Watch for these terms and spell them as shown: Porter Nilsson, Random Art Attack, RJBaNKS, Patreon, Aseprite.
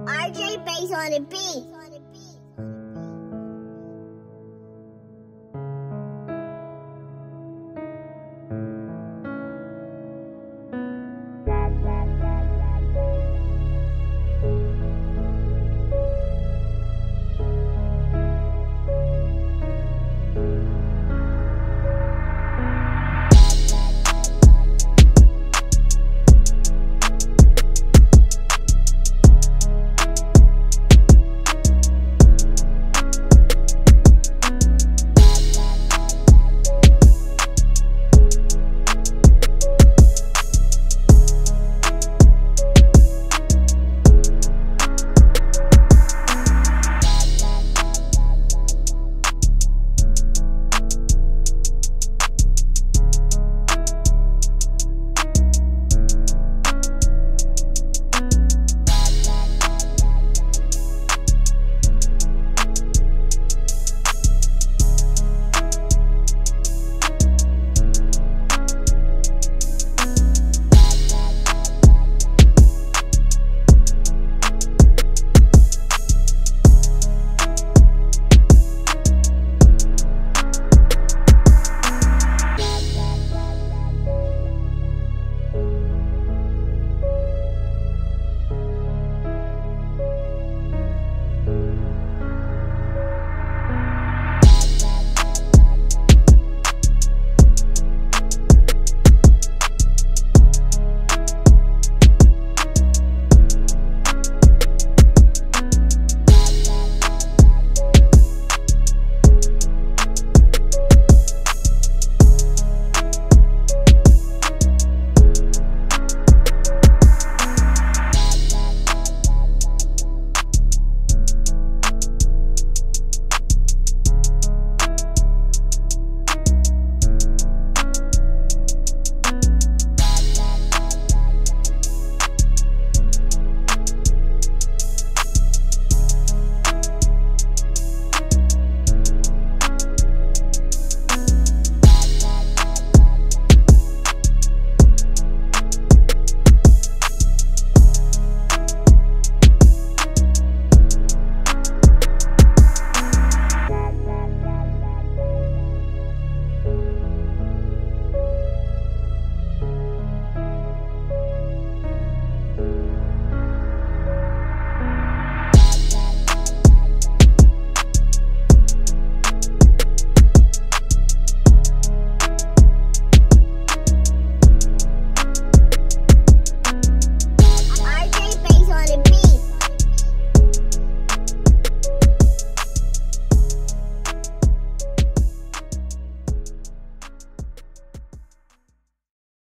RJ based on a beat.